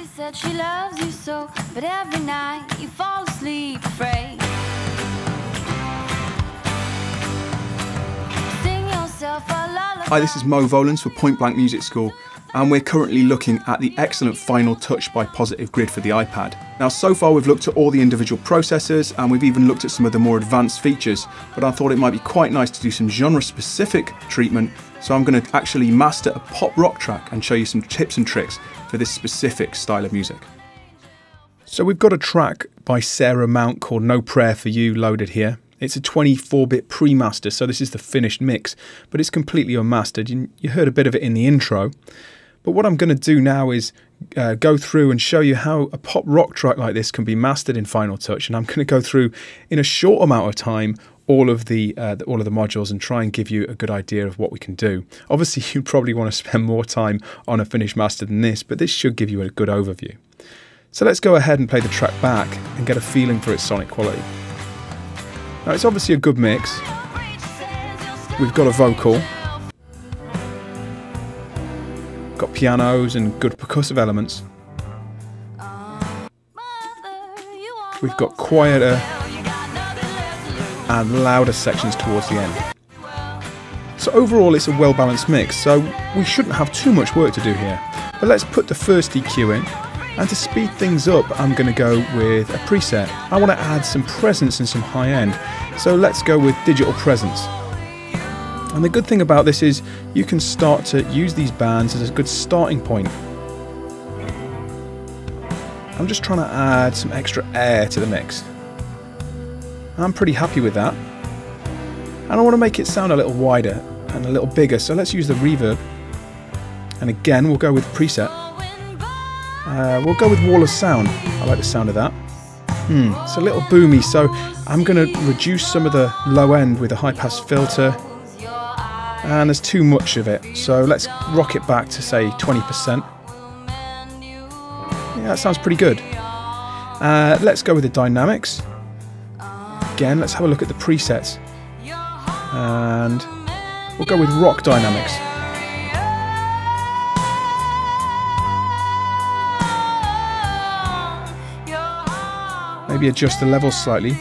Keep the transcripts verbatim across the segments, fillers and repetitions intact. she said she loves you so, but every night you fall asleep afraid. Sing yourself a lullaby. Hi, this is Mo Volans for Point Blank Music School, and we're currently looking at the excellent Final Touch by Positive Grid for the iPad. Now, so far we've looked at all the individual processors and we've even looked at some of the more advanced features, but I thought it might be quite nice to do some genre-specific treatment, so I'm going to actually master a pop rock track and show you some tips and tricks for this specific style of music. So we've got a track by Sarah Mount called No Prayer For You loaded here. It's a twenty-four bit pre-master, so this is the finished mix, but it's completely unmastered. You, you heard a bit of it in the intro. But what I'm going to do now is uh, go through and show you how a pop rock track like this can be mastered in Final Touch, and I'm going to go through in a short amount of time all of the, uh, the all of the modules and try and give you a good idea of what we can do. Obviously, you probably want to spend more time on a finished master than this, but this should give you a good overview. So let's go ahead and play the track back and get a feeling for its sonic quality. Now, it's obviously a good mix. We've got a vocal, got pianos and good percussive elements. We've got quieter and louder sections towards the end. So overall it's a well-balanced mix, so we shouldn't have too much work to do here. But let's put the first E Q in, and to speed things up I'm going to go with a preset. I want to add some presence and some high end, so let's go with digital presence. And the good thing about this is you can start to use these bands as a good starting point. I'm just trying to add some extra air to the mix. I'm pretty happy with that. And I want to make it sound a little wider and a little bigger, so let's use the reverb. And again, we'll go with preset. Uh, we'll go with wall of sound. I like the sound of that. Hmm, it's a little boomy, so I'm going to reduce some of the low end with a high pass filter. And there's too much of it, so let's rock it back to, say, twenty percent. Yeah, that sounds pretty good. Uh, let's go with the dynamics. Again, let's have a look at the presets. And we'll go with rock dynamics. Maybe adjust the levels slightly.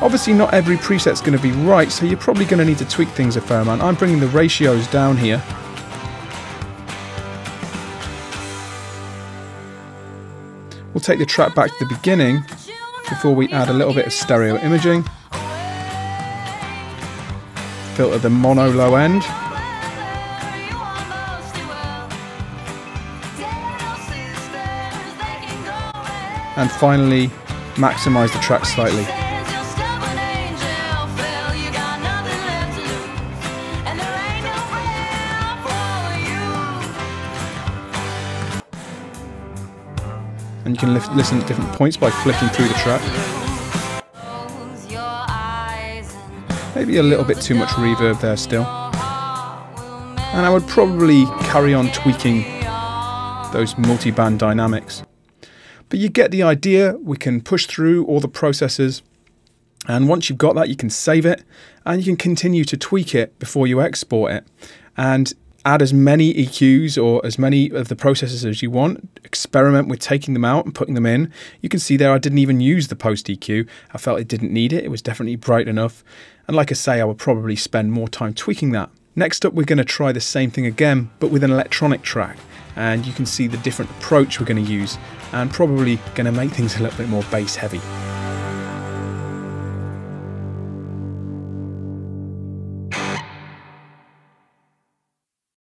Obviously not every preset's going to be right, so you're probably going to need to tweak things a fair amount. I'm bringing the ratios down here. We'll take the track back to the beginning before we add a little bit of stereo imaging. Filter the mono low end. And finally, maximize the track slightly. And you can li listen at different points by flicking through the track. Maybe a little bit too much reverb there still. And I would probably carry on tweaking those multi-band dynamics. But you get the idea. We can push through all the processors. And once you've got that, you can save it. And you can continue to tweak it before you export it. And add as many E Qs or as many of the processors as you want. Experiment with taking them out and putting them in. You can see there I didn't even use the post E Q. I felt it didn't need it. It was definitely bright enough. And like I say, I would probably spend more time tweaking that. Next up, we're going to try the same thing again, but with an electronic track. And you can see the different approach we're going to use, and probably going to make things a little bit more bass heavy.